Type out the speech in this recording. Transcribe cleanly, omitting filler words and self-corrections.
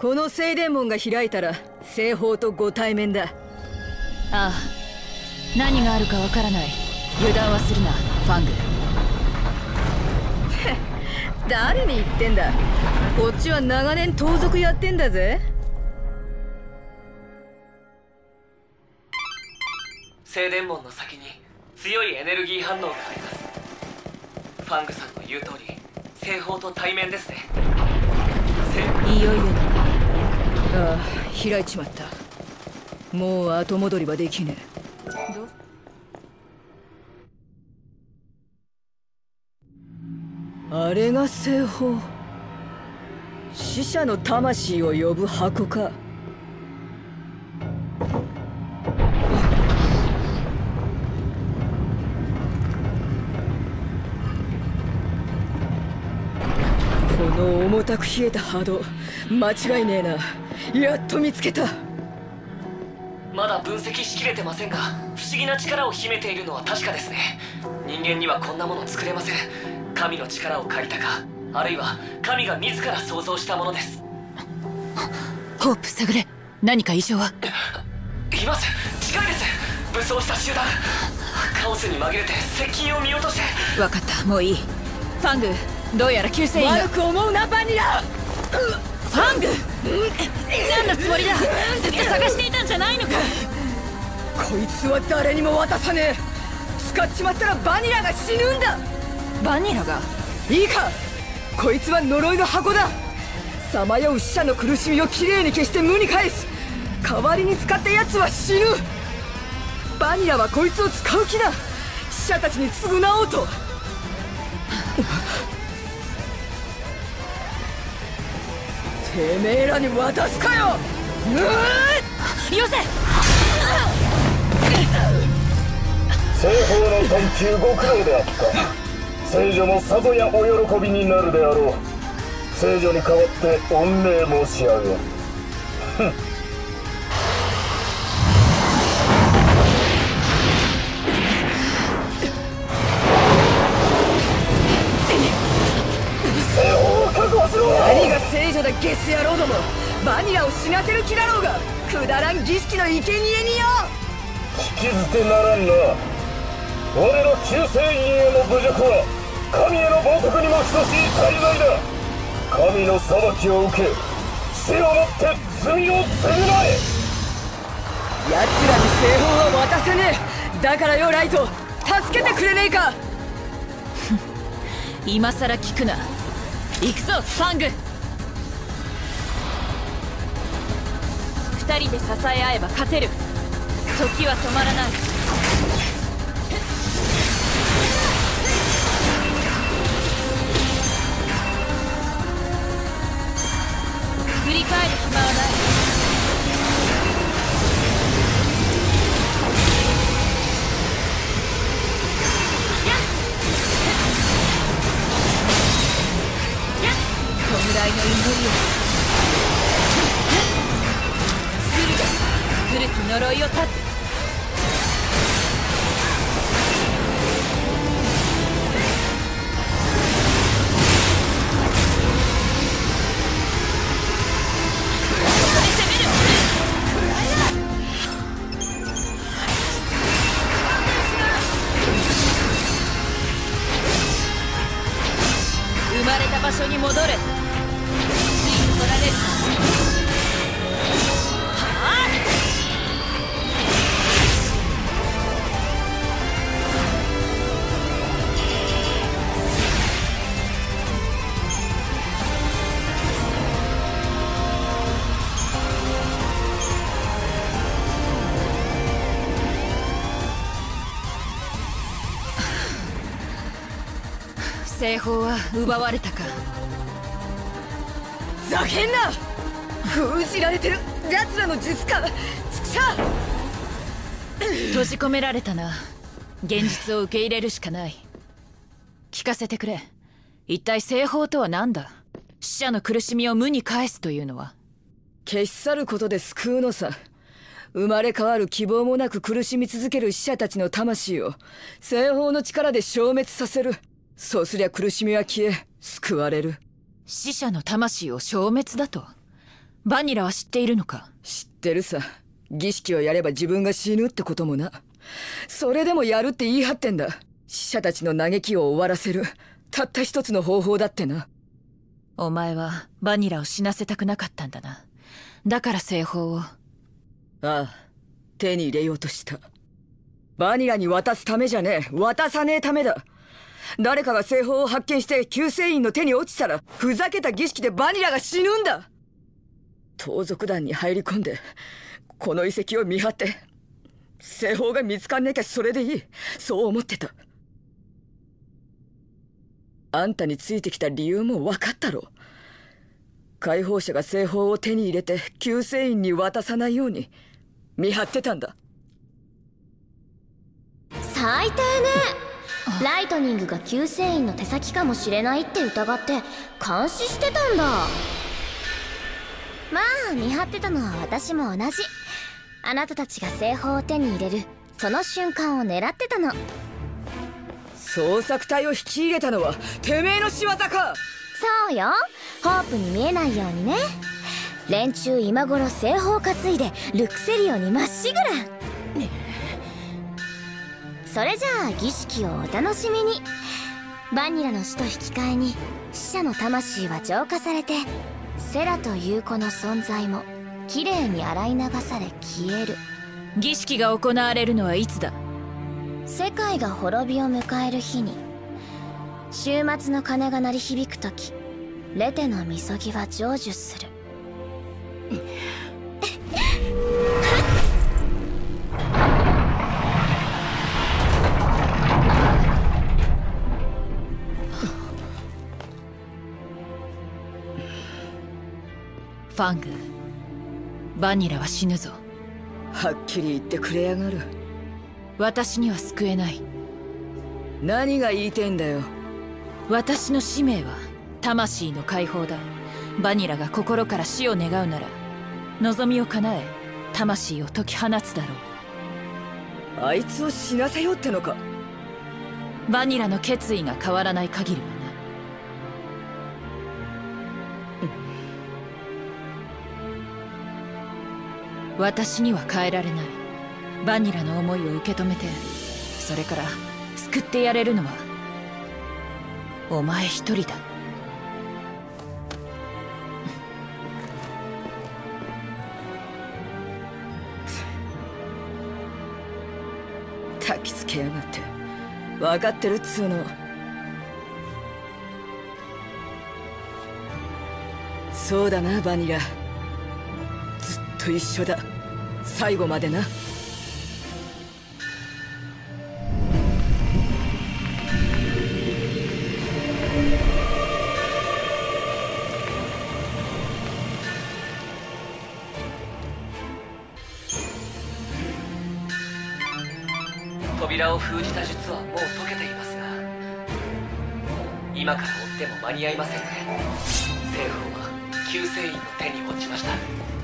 この聖殿門が開いたら西方とご対面だ。ああ、何があるかわからない。油断はするな、ファング。誰に言ってんだ。こっちは長年盗賊やってんだぜ。聖殿門の先に強いエネルギー反応があります。ファングさんの言う通り、西方と対面ですね。いよいよだな。ああ、開いちまった。もう後戻りはできねえ。どあれが西方、死者の魂を呼ぶ箱か。重たく冷えた波動、間違いねえな。やっと見つけた。まだ分析しきれてませんが、不思議な力を秘めているのは確かですね。人間にはこんなもの作れません。神の力を借りたか、あるいは神が自ら創造したものです。ホープ、探れ。何か異常は。います。近いです。武装した集団。カオスに紛れて接近を見落として。分かった、もういい。ファング、どうやら救世員が。悪く思うな、バニラ。ファング、何のつもりだ。ずっと探していたんじゃないのか。こいつは誰にも渡さねえ。使っちまったらバニラが死ぬんだ。バニラが。いいか、こいつは呪いの箱だ。さまよう死者の苦しみをきれいに消して無に返す。代わりに使ったやつは死ぬ。バニラはこいつを使う気だ。死者たちに償おうと。てめえらに渡すかよ。よせ。西方の探求ご苦労であった。聖女もさぞやお喜びになるであろう。聖女に代わって御礼申し上げる。何が聖女だ、ゲス野郎ども。バニラを死なせる気だろうが。くだらん儀式の生贄によ。聞き捨てならんな。俺の救世員への侮辱は神への冒涜にも等しい大罪だ。神の裁きを受け、死をもって罪を償え。奴らに西方は渡せねえ。だからよ、ライト、助けてくれねえか。今さら聞くな。行くぞ、ファング。二人で支え合えば勝てる。時は止まらない。振り返る暇はない。の祈りを。古き呪いを断つ。生まれた場所に戻れ。西方は奪われたか。ざけんな。封じられてる奴らの術か。ちくしゃう。閉じ込められたな。現実を受け入れるしかない。聞かせてくれ、一体西方とは何だ。死者の苦しみを無に返すというのは。消し去ることで救うのさ。生まれ変わる希望もなく苦しみ続ける死者たちの魂を西方の力で消滅させる。そうすりゃ苦しみは消え、救われる。死者の魂を消滅だと。バニラは知っているのか？知ってるさ。儀式をやれば自分が死ぬってこともな。それでもやるって言い張ってんだ。死者たちの嘆きを終わらせるたった一つの方法だってな。お前はバニラを死なせたくなかったんだな。だから製法を。ああ、手に入れようとした。バニラに渡すためじゃねえ。渡さねえためだ。誰かが製法を発見して救世員の手に落ちたら、ふざけた儀式でバニラが死ぬんだ。盗賊団に入り込んでこの遺跡を見張って製法が見つかんなきゃそれでいい、そう思ってた。あんたについてきた理由も分かったろ。解放者が製法を手に入れて救世員に渡さないように見張ってたんだ。最低ね。ライトニングが救世員の手先かもしれないって疑って監視してたんだ。まあ見張ってたのは私も同じ。あなたたちが製法を手に入れるその瞬間を狙ってたの。捜索隊を引き入れたのはてめえの仕業か。そうよ。ホープに見えないようにね。連中今頃製法担いでルクセリオにまっしぐら。それじゃあ儀式をお楽しみに。バニラの死と引き換えに死者の魂は浄化されて、セラという子の存在もきれいに洗い流され消える。儀式が行われるのはいつだ？世界が滅びを迎える日に。週末の鐘が鳴り響くとき、レテのみそぎは成就する。ファング、バニラは死ぬぞ。はっきり言ってくれやがる。私には救えない。何が言いてんだよ。私の使命は魂の解放だ。バニラが心から死を願うなら、望みを叶え魂を解き放つだろう。あいつを死なせようってのか。バニラの決意が変わらない限りはな。私には変えられない。バニラの思いを受け止めて、それから救ってやれるのはお前一人だ。焚きつけやがって。分かってるっつうの。そうだな、バニラと一緒だ。最後までな。扉を封じた術はもう解けていますが、今から追っても間に合いませんね。政府は救世員の手に落ちました。